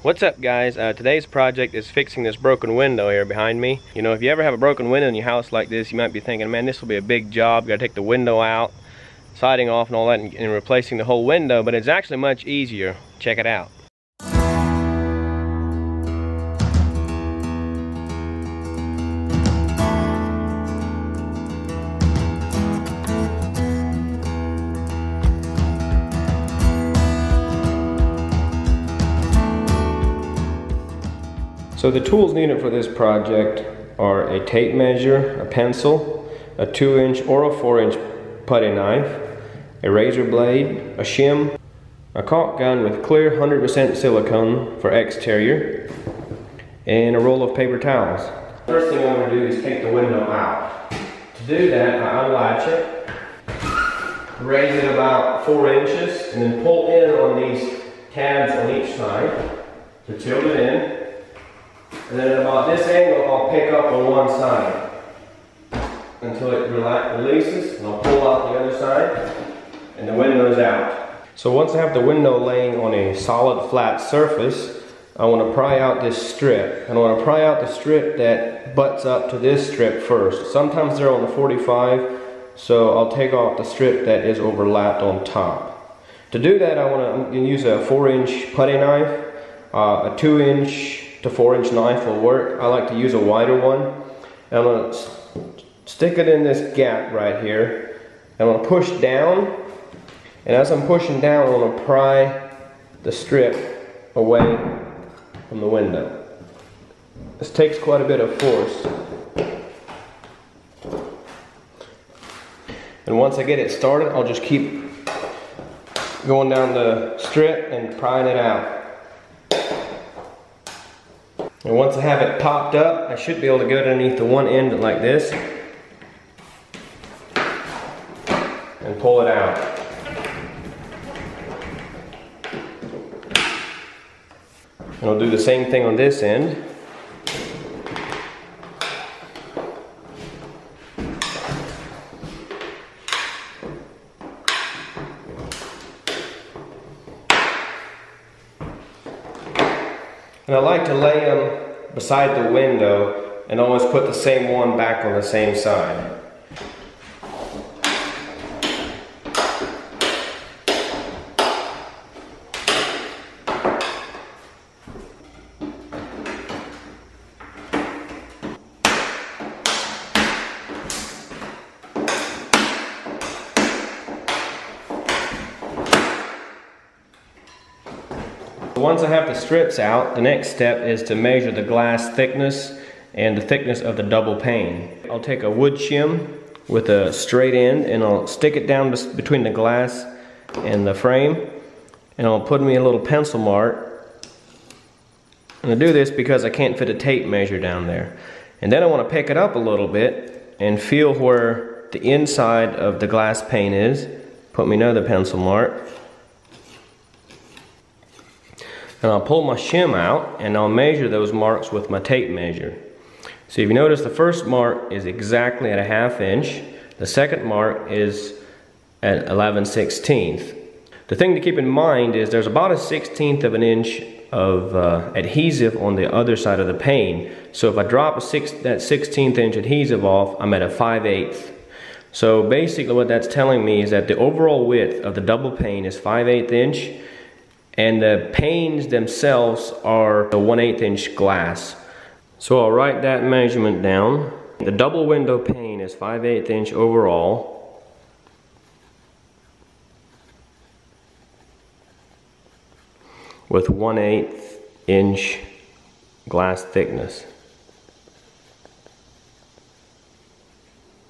What's up, guys? Today's project is fixing this broken window here behind me. You know, if you ever have a broken window in your house like this, you might be thinking, man, this will be a big job. Gotta take the window out, siding off and all that, and replacing the whole window, but it's actually much easier. Check it out. So the tools needed for this project are a tape measure, a pencil, a 2-inch or a 4-inch putty knife, a razor blade, a shim, a caulk gun with clear 100% silicone for exterior, and a roll of paper towels. First thing I'm going to do is take the window out. To do that, I unlatch it, raise it about 4 inches, and then pull in on these tabs on each side to tilt it in. And then at about this angle, I'll pick up on one side until it releases, and I'll pull out the other side, and the window's out. So once I have the window laying on a solid, flat surface, I want to pry out this strip. And I want to pry out the strip that butts up to this strip first. Sometimes they're on the 45, so I'll take off the strip that is overlapped on top. To do that, I want to use a 4-inch putty knife, a 2-inch to 4-inch knife will work. I like to use a wider one. And I'm going to stick it in this gap right here. And I'm going to push down. And as I'm pushing down, I'm going to pry the strip away from the window. This takes quite a bit of force. And once I get it started, I'll just keep going down the strip and prying it out. And once I have it popped up, I should be able to go underneath the one end like this and pull it out. And I'll do the same thing on this end. And I like to lay them beside the window and always put the same one back on the same side. Once I have the strips out, the next step is to measure the glass thickness and the thickness of the double pane. I'll take a wood shim with a straight end and I'll stick it down between the glass and the frame, and I'll put me a little pencil mark. And I do this because I can't fit a tape measure down there. And then I want to pick it up a little bit and feel where the inside of the glass pane is. Put me another pencil mark. And I'll pull my shim out and I'll measure those marks with my tape measure. So if you notice, the first mark is exactly at 1/2 inch. The second mark is at 11/16. The thing to keep in mind is there's about 1/16 of an inch of adhesive on the other side of the pane. So if I drop that 16th inch adhesive off, I'm at a 5/8. So basically what that's telling me is that the overall width of the double pane is 5/8 inch. And the panes themselves are the 1/8 inch glass. So I'll write that measurement down. The double window pane is 5/8 inch overall. With 1/8 inch glass thickness.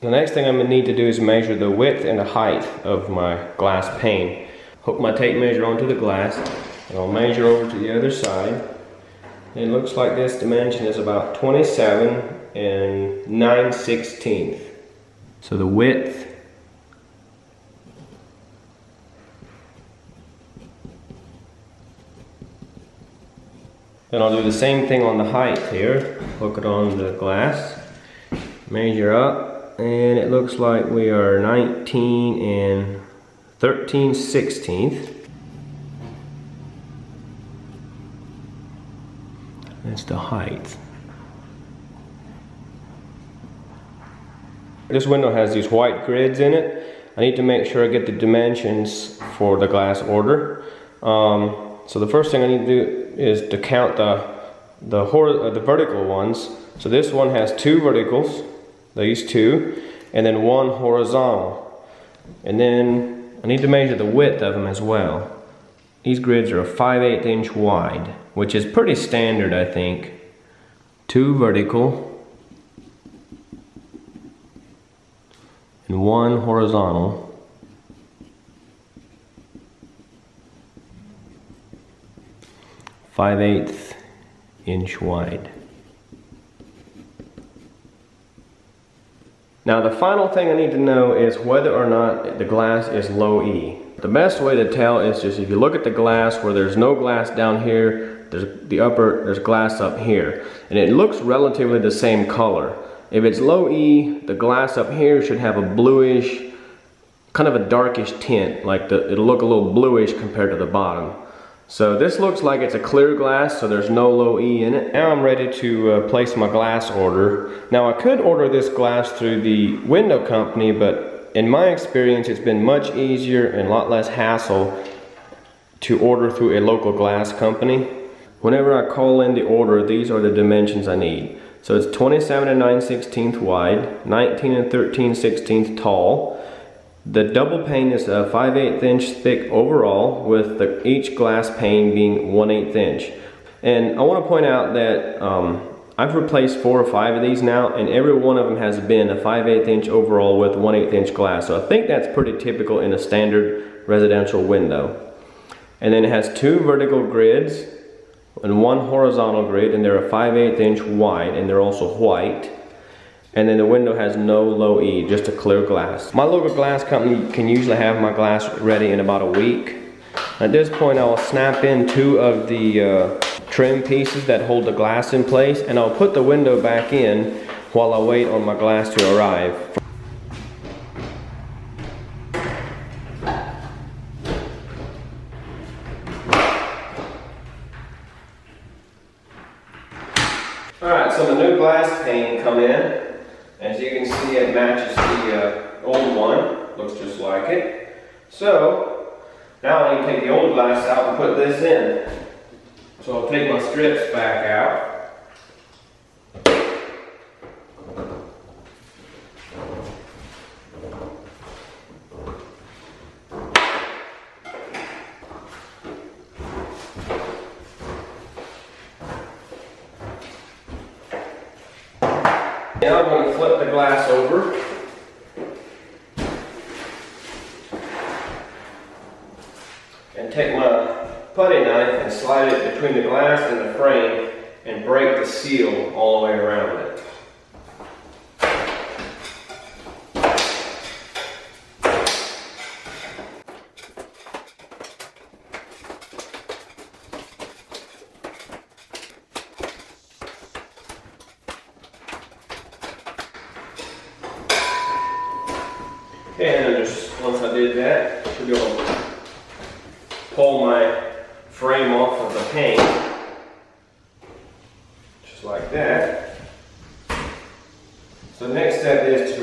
The next thing I'm going to need to do is measure the width and the height of my glass pane. Hook my tape measure onto the glass, and I'll measure over to the other side. It looks like this dimension is about 27 9/16. So the width . Then I'll do the same thing on the height here. Hook it on the glass, measure up, and it looks like we are 19 and 13/16. That's the height. This window has these white grids in it. I need to make sure I get the dimensions for the glass order. So the first thing I need to do is to count the vertical ones. So this one has two verticals, these two, and then one horizontal. And then I need to measure the width of them as well. These grids are 5/8 inch wide, which is pretty standard, I think. Two vertical and one horizontal. Five-eighths inch wide. Now the final thing I need to know is whether or not the glass is low E. The best way to tell is just if you look at the glass where there's no glass down here, there's glass up here. And it looks relatively the same color. If it's low E, the glass up here should have a bluish, kind of a darkish tint, like it'll look a little bluish compared to the bottom. So this looks like it's a clear glass, so there's no low E in it. Now I'm ready to place my glass order. Now I could order this glass through the window company, but in my experience it's been much easier and a lot less hassle to order through a local glass company. Whenever I call in the order, these are the dimensions I need. So it's 27 9/16 wide, 19 13/16 tall. The double pane is a 5/8 inch thick overall, with each glass pane being 1/8 inch. And I want to point out that I've replaced 4 or 5 of these now, and every one of them has been a 5/8 inch overall with 1/8 inch glass. So I think that's pretty typical in a standard residential window. And then it has two vertical grids and one horizontal grid, and they're a 5/8 inch wide, and they're also white. And then the window has no low E, just a clear glass. My local glass company can usually have my glass ready in about a week. At this point, I'll snap in 2 of the trim pieces that hold the glass in place, and I'll put the window back in while I wait on my glass to arrive. Alright, so the new glass pane come in. As you can see, it matches the old one, looks just like it. So, now I need to take the old glass out and put this in. So I'll take my strips back out. Now I'm going to flip the glass over. And take my putty knife and slide it between the glass and the frame and break the seal all the way around it. And just once I did that, I should be able to pull my frame off of the pane, just like that. So the next step is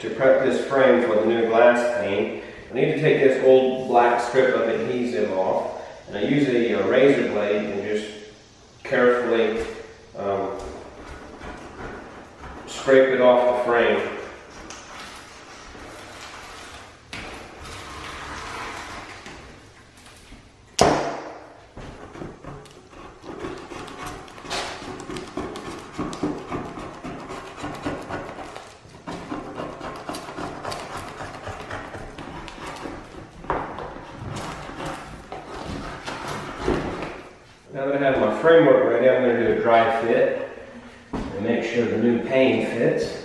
to prep this frame for the new glass pane. I need to take this old black strip of adhesive off, and I use a razor blade and just carefully scrape it off the frame. Now that I have my framework ready, I'm going to do a dry fit and make sure the new pane fits.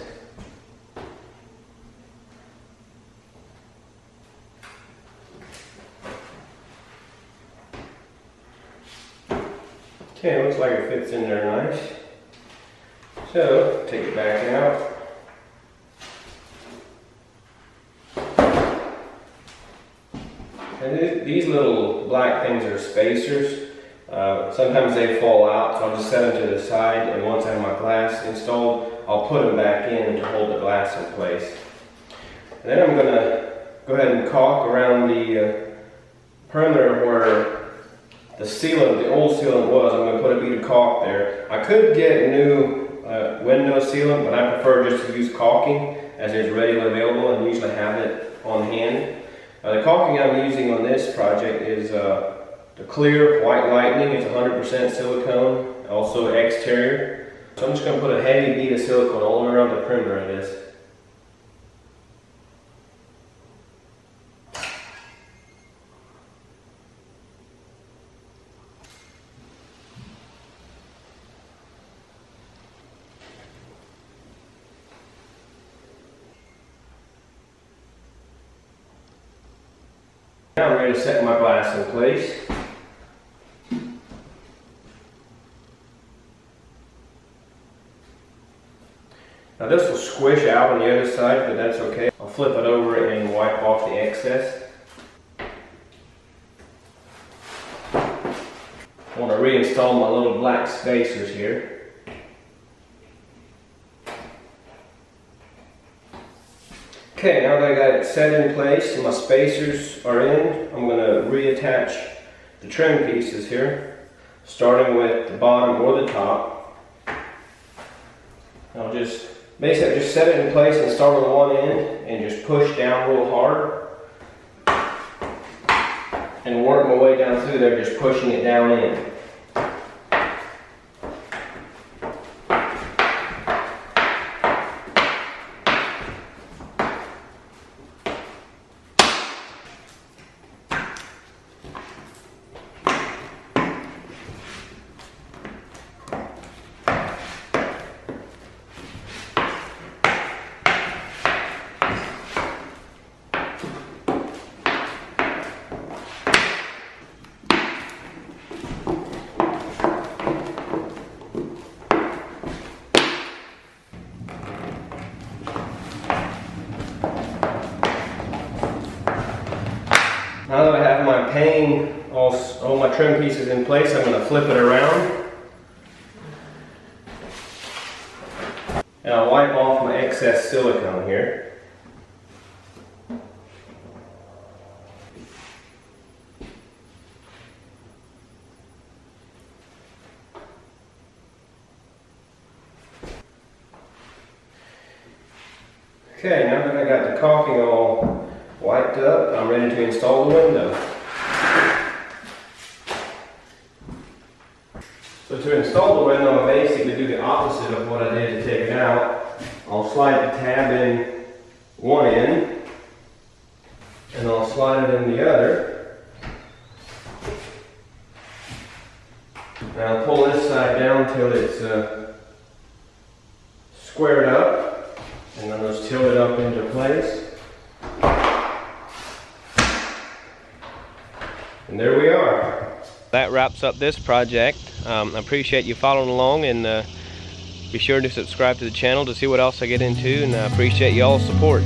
Okay, looks like it fits in there nice. So, take it back out. And these little black things are spacers. Sometimes they fall out, so I'll just set them to the side, and once I have my glass installed, I'll put them back in to hold the glass in place. And then I'm going to go ahead and caulk around the perimeter where the sealant, the old sealant was. I'm going to put a bead of caulk there. I could get new window sealant, but I prefer just to use caulking as it's readily available and usually have it on hand. The caulking I'm using on this project is the clear White Lightning. It's 100% silicone, also exterior. So I'm just going to put a heavy bead of silicone all the way around the perimeter of this. Now I'm ready to set my glass in place. Now this will squish out on the other side, but that's okay. I'll flip it over and wipe off the excess. I want to reinstall my little black spacers here. Okay, now that I got it set in place and my spacers are in, I'm going to reattach the trim pieces here, starting with the bottom or the top. I'll just basically, just set it in place and start on one end and just push down real hard and work my way down through there, just pushing it down in. Now that I have my pane, all my trim pieces in place, I'm going to flip it around. And I'll wipe off my excess silicone here. Okay, now that I got the caulking all wiped up, I'm ready to install the window. So to install the window, I basically do the opposite of what I did to take it out. I'll slide the tab in one end, and I'll slide it in the other. And I'll pull this side down till it's squared up, and then I'll just tilt it up into place. And there we are. That wraps up this project. I appreciate you following along, and be sure to subscribe to the channel to see what else I get into, and I appreciate y'all's support.